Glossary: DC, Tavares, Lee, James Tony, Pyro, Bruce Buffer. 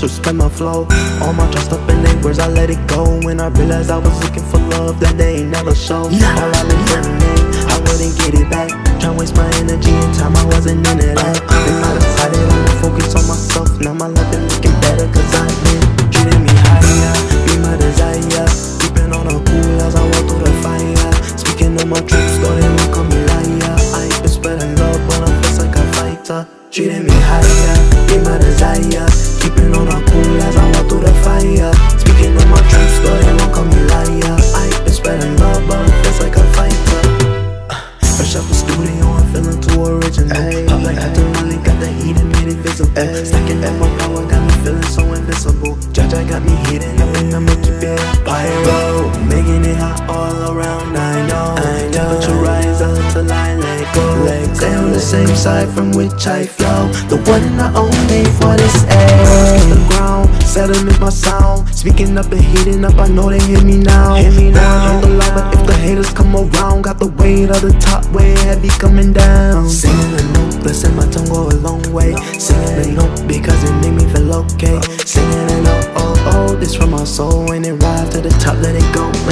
just respect my flow. All my trust up in their words, I let it go. When I realized I was looking for love that they ain't never showed. All I looked for the name, I wouldn't get it back. Tryna waste my energy and time, I wasn't in it at. Then I decided I'ma focus on myself. Now my life is looking better, cause I been treating me higher, be my desire. Keeping on a cool as I walk through the fire. Speaking of my truth, though they won't call me liar. I ain't been spreading love, but I'm just like a fighter. Treating me higher, be my desire. Keeping on a cool as I walk through the fire. Speaking of my truth, though they won't call me liar. I ain't been spreading love, but I'm just like a fighter. Fresh out the studio, I'm feeling too original. Pop like I don't really got the heat and made it visible. Stacking up my power, got me feeling so invincible. Jaja got me hitting up and I'ma keep it pyro. Making it hot all around, I know. Temperature rise up till I let go. Stay on the same side from which I flow. The one and the only for this air. Kiss the ground, sediment my sound. Speaking up and heating up, I know they hear me now. Hit the lava if the haters come around. Got the weight of the top way heavy coming down. Singing a note, blessing my tongue go a long way. Singing a note because it made me feel okay. Singing a note, oh, oh, this from my soul. When it rise to the top, let it go.